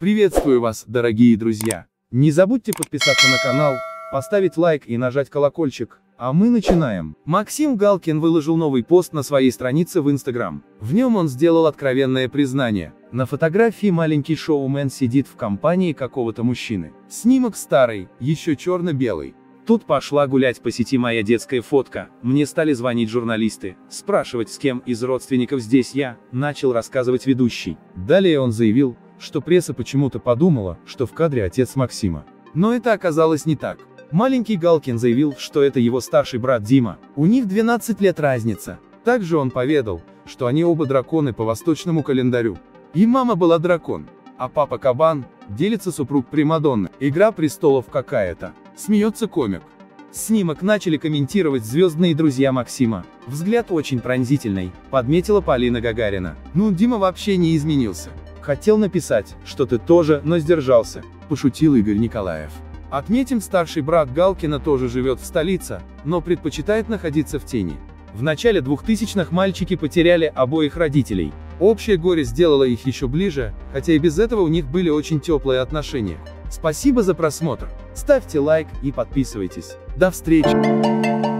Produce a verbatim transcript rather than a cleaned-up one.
Приветствую вас, дорогие друзья! Не забудьте подписаться на канал, поставить лайк и нажать колокольчик, а мы начинаем. Максим Галкин выложил новый пост на своей странице в Instagram. В нем он сделал откровенное признание. На фотографии маленький шоумен сидит в компании какого-то мужчины. Снимок старый, еще черно-белый. Тут пошла гулять по сети моя детская фотка, мне стали звонить журналисты, спрашивать, с кем из родственников здесь я, начал рассказывать ведущий. Далее он заявил, что пресса почему-то подумала, что в кадре отец Максима. Но это оказалось не так. Маленький Галкин заявил, что это его старший брат Дима. У них двенадцать лет разница. Также он поведал, что они оба драконы по восточному календарю. И мама была дракон, а папа кабан, делится супруг примадонны. Игра престолов какая-то. Смеется комик. Снимок начали комментировать звездные друзья Максима. Взгляд очень пронзительный, подметила Полина Гагарина. Ну, Дима вообще не изменился. Хотел написать, что ты тоже, но сдержался, пошутил Игорь Николаев. Отметим, старший брат Галкина тоже живет в столице, но предпочитает находиться в тени. В начале двухтысячных мальчики потеряли обоих родителей. Общее горе сделало их еще ближе, хотя и без этого у них были очень теплые отношения. Спасибо за просмотр. Ставьте лайк и подписывайтесь. До встречи!